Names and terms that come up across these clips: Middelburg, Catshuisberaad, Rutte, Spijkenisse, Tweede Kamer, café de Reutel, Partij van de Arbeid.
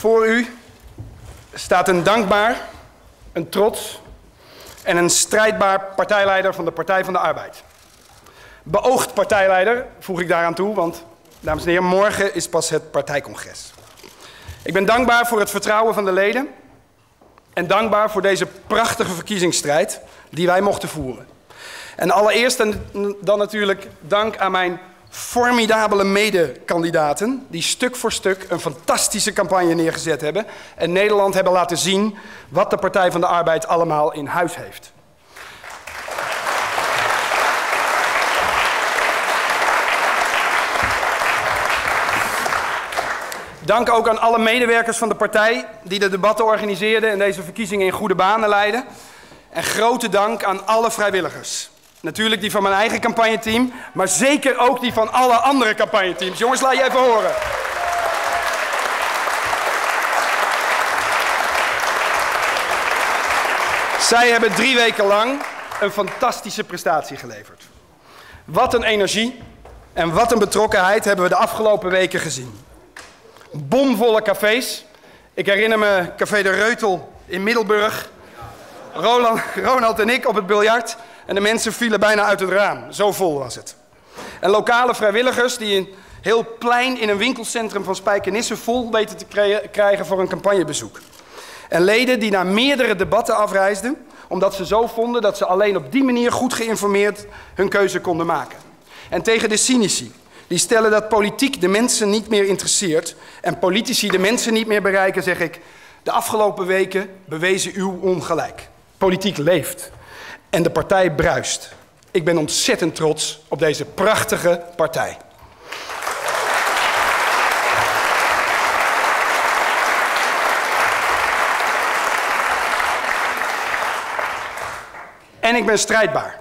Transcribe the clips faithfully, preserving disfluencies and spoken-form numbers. Voor u staat een dankbaar, een trots en een strijdbaar partijleider van de Partij van de Arbeid. Beoogd partijleider, voeg ik daaraan toe, want, dames en heren, morgen is pas het partijcongres. Ik ben dankbaar voor het vertrouwen van de leden en dankbaar voor deze prachtige verkiezingsstrijd die wij mochten voeren. En allereerst en dan natuurlijk dank aan mijn formidabele medekandidaten die stuk voor stuk een fantastische campagne neergezet hebben en Nederland hebben laten zien wat de Partij van de Arbeid allemaal in huis heeft. Dank ook aan alle medewerkers van de partij die de debatten organiseerden en deze verkiezingen in goede banen leidden. En grote dank aan alle vrijwilligers. Natuurlijk die van mijn eigen campagneteam, maar zeker ook die van alle andere campagneteams. Jongens, laat je even horen. Zij hebben drie weken lang een fantastische prestatie geleverd. Wat een energie en wat een betrokkenheid hebben we de afgelopen weken gezien. Bomvolle cafés. Ik herinner me café de Reutel in Middelburg. Roland, Ronald en ik op het biljart. En de mensen vielen bijna uit het raam. Zo vol was het. En lokale vrijwilligers die een heel plein in een winkelcentrum van Spijkenisse vol weten te krijgen voor een campagnebezoek. En leden die naar meerdere debatten afreisden, omdat ze zo vonden dat ze alleen op die manier goed geïnformeerd hun keuze konden maken. En tegen de cynici. Die stellen dat politiek de mensen niet meer interesseert en politici de mensen niet meer bereiken, zeg ik. De afgelopen weken bewezen uw ongelijk. Politiek leeft en de partij bruist. Ik ben ontzettend trots op deze prachtige partij. En ik ben strijdbaar.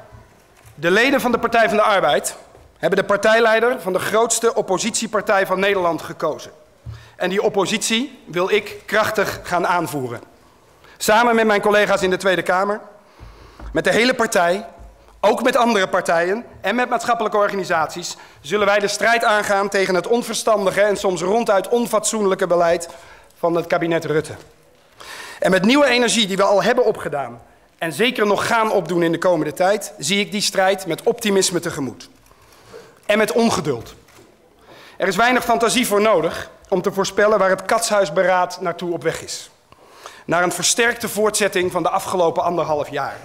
De leden van de Partij van de Arbeid hebben de partijleider van de grootste oppositiepartij van Nederland gekozen. En die oppositie wil ik krachtig gaan aanvoeren. Samen met mijn collega's in de Tweede Kamer, met de hele partij, ook met andere partijen en met maatschappelijke organisaties, zullen wij de strijd aangaan tegen het onverstandige en soms ronduit onfatsoenlijke beleid van het kabinet Rutte. En met nieuwe energie die we al hebben opgedaan en zeker nog gaan opdoen in de komende tijd, zie ik die strijd met optimisme tegemoet. En met ongeduld. Er is weinig fantasie voor nodig om te voorspellen waar het Catshuisberaad naartoe op weg is. Naar een versterkte voortzetting van de afgelopen anderhalf jaar.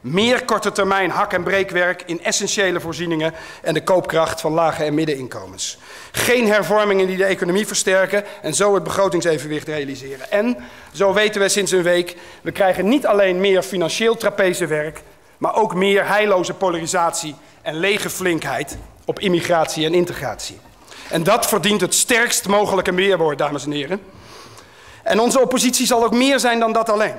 Meer korte termijn hak- en breekwerk in essentiële voorzieningen en de koopkracht van lage en middeninkomens. Geen hervormingen die de economie versterken en zo het begrotingsevenwicht realiseren. En, zo weten we sinds een week, we krijgen niet alleen meer financieel trapezenwerk, maar ook meer heilloze polarisatie en lege flinkheid op immigratie en integratie. En dat verdient het sterkst mogelijke meerwoord, dames en heren. En onze oppositie zal ook meer zijn dan dat alleen.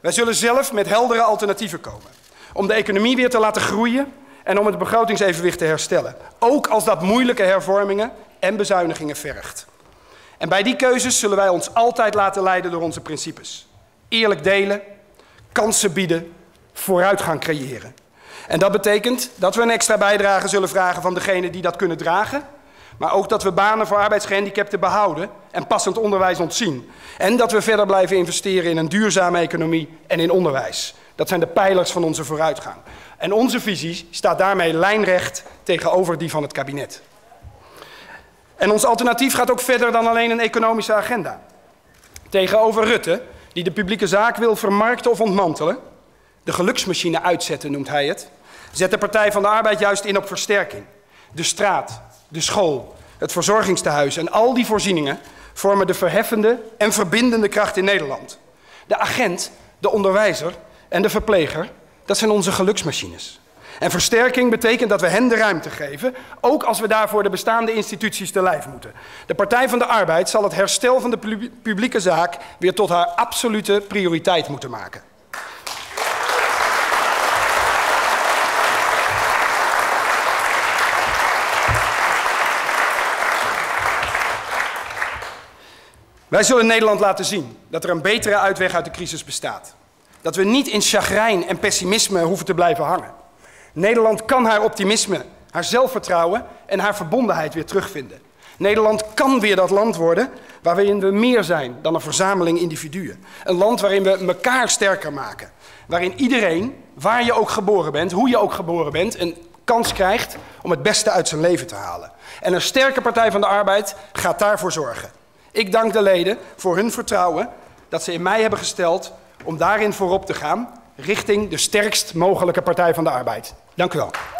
Wij zullen zelf met heldere alternatieven komen. Om de economie weer te laten groeien en om het begrotingsevenwicht te herstellen. Ook als dat moeilijke hervormingen en bezuinigingen vergt. En bij die keuzes zullen wij ons altijd laten leiden door onze principes. Eerlijk delen, kansen bieden, vooruitgang creëren. En dat betekent dat we een extra bijdrage zullen vragen van degenen die dat kunnen dragen. Maar ook dat we banen voor arbeidsgehandicapten behouden en passend onderwijs ontzien. En dat we verder blijven investeren in een duurzame economie en in onderwijs. Dat zijn de pijlers van onze vooruitgang. En onze visie staat daarmee lijnrecht tegenover die van het kabinet. En ons alternatief gaat ook verder dan alleen een economische agenda. Tegenover Rutte, die de publieke zaak wil vermarkten of ontmantelen. De geluksmachine uitzetten, noemt hij het. Zet de Partij van de Arbeid juist in op versterking. De straat, de school, het verzorgingstehuis en al die voorzieningen vormen de verheffende en verbindende kracht in Nederland. De agent, de onderwijzer en de verpleger, dat zijn onze geluksmachines. En versterking betekent dat we hen de ruimte geven, ook als we daarvoor de bestaande instituties te lijf moeten. De Partij van de Arbeid zal het herstel van de publieke zaak weer tot haar absolute prioriteit moeten maken. Wij zullen Nederland laten zien dat er een betere uitweg uit de crisis bestaat. Dat we niet in chagrijn en pessimisme hoeven te blijven hangen. Nederland kan haar optimisme, haar zelfvertrouwen en haar verbondenheid weer terugvinden. Nederland kan weer dat land worden waarin we meer zijn dan een verzameling individuen. Een land waarin we elkaar sterker maken. Waarin iedereen, waar je ook geboren bent, hoe je ook geboren bent, een kans krijgt om het beste uit zijn leven te halen. En een sterke Partij van de Arbeid gaat daarvoor zorgen. Ik dank de leden voor hun vertrouwen dat ze in mij hebben gesteld om daarin voorop te gaan richting de sterkst mogelijke Partij van de Arbeid. Dank u wel.